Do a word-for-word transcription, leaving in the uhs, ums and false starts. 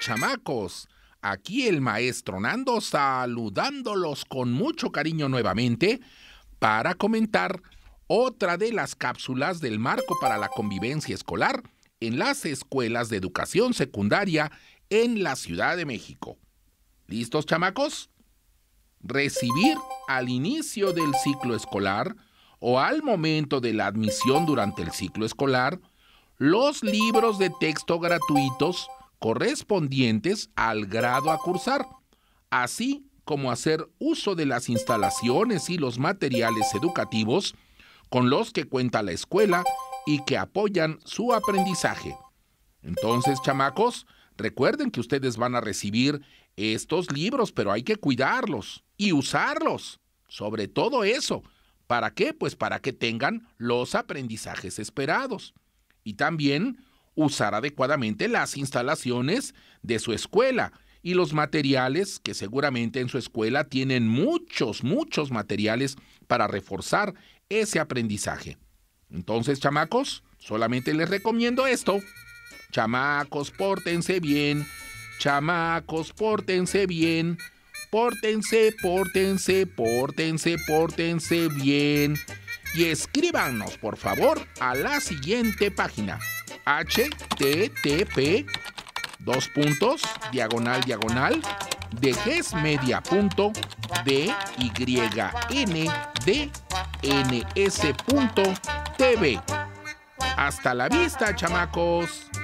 Chamacos, aquí el maestro Nando saludándolos con mucho cariño nuevamente para comentar otra de las cápsulas del marco para la convivencia escolar en las escuelas de educación secundaria en la Ciudad de México. ¿Listos, chamacos? Recibir al inicio del ciclo escolar o al momento de la admisión durante el ciclo escolar los libros de texto gratuitos correspondientes al grado a cursar, así como hacer uso de las instalaciones y los materiales educativos con los que cuenta la escuela y que apoyan su aprendizaje. Entonces, chamacos, recuerden que ustedes van a recibir estos libros, pero hay que cuidarlos y usarlos, sobre todo eso. ¿Para qué? Pues para que tengan los aprendizajes esperados. Y también usar adecuadamente las instalaciones de su escuela y los materiales, que seguramente en su escuela tienen muchos, muchos materiales para reforzar ese aprendizaje. Entonces, chamacos, solamente les recomiendo esto. Chamacos, pórtense bien. Chamacos, pórtense bien. Pórtense, pórtense, pórtense, pórtense bien. Y escríbanos, por favor, a la siguiente página. http dos puntos diagonal diagonal de g e s media punto d y n d n s punto t v. Hasta la vista, chamacos.